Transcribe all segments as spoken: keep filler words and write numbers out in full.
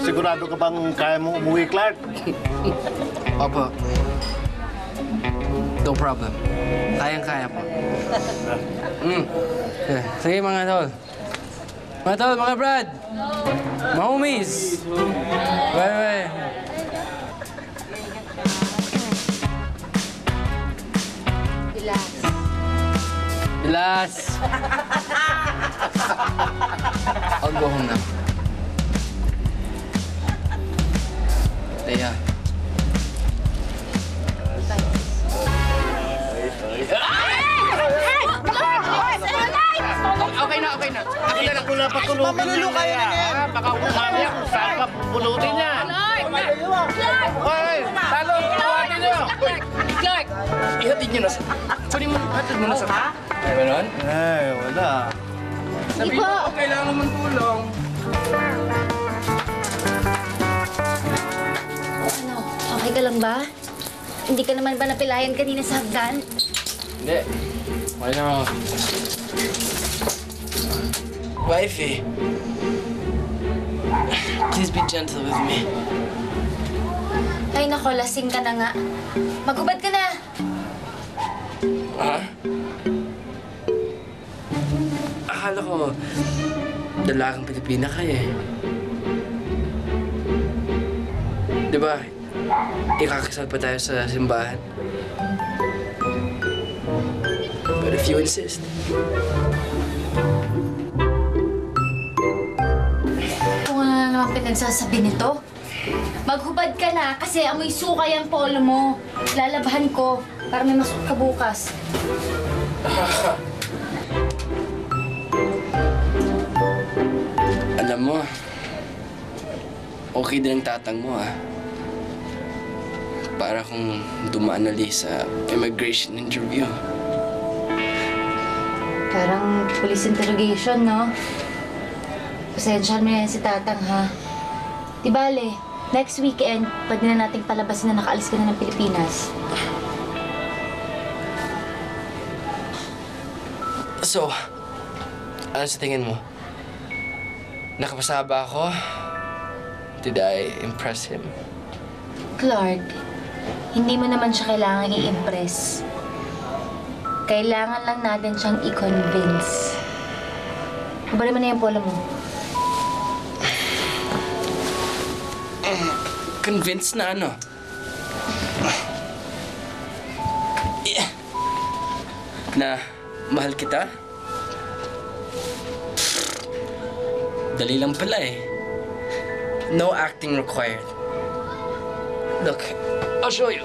Sigurado ka bang kaya mo umuwi, Clark? Opo. No problem. Kayang-kaya po. Mm. Sige, mga tol. Mga tol, mga brad. Mga homies. Bye-bye. Bilas. Bilas. I'll go home now. Teya. Okay na, okay na. Ako na lang. Mamalulu kayo na yan. Baka kumamaya kung saan ka pupulutin yan. Clark! Okay, talo, buhatin nyo. Clark! Ihatid nyo na sa... Sorry mo, ihatid mo na sa... Meron? Eh, wala. Sabi mo, kailangan naman tulong. Ano, okay ka lang ba? Hindi ka naman ba napilayan kanina sa hagdan? Hindi. Wala naman ako. Wifey, please be gentle with me. Ay nako, lasing ka na nga. Magubad ka na! Ha? Akala ko, dalakang Pilipina ka eh. Diba, ikakasal pa tayo sa simbahan. But if you insist... Ang pinagsasabi nito? Maghubad ka na kasi amoy sukay ang polo mo. Lalabahan ko para may masuk ka bukas. Alam mo, okay din ang tatang mo ah. Para kung dumaan nali sa immigration interview. Parang police interrogation, no? Pasensyahan mo na yan si tatang, ha? Di bale, next weekend, pwede na nating palabasin na nakaalis ka na ng Pilipinas. So, ano sa tingin mo? Nakapasa ba ako? Did I impress him? Clark, hindi mo naman siya kailangan i-impress. Kailangan lang natin siyang i-convince. Habari mo na yung polo mo. Convinced na ano? Na mahal kita? Dali lang pala eh. No acting required. Look, I'll show you.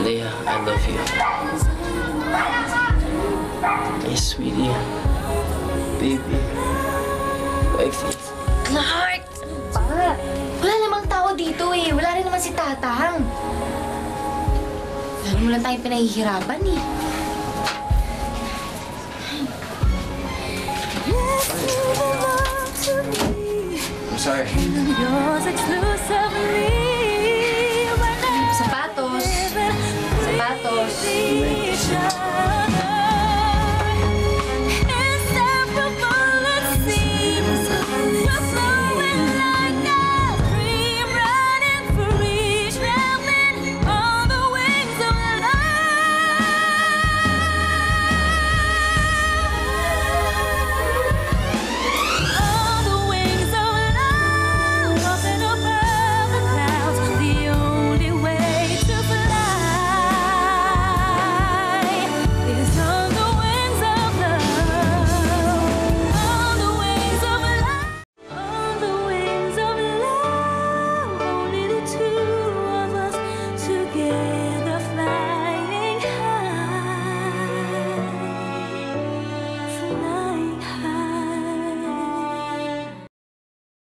Leia, I love you. Hey, sweetie. Baby. Wifey. Clark! Pa! Wala namang tao dito eh. Wala rin naman si tatang. Lalo mo lang tayong pinahihirapan eh. I'm sorry. Sapatos. Sapatos.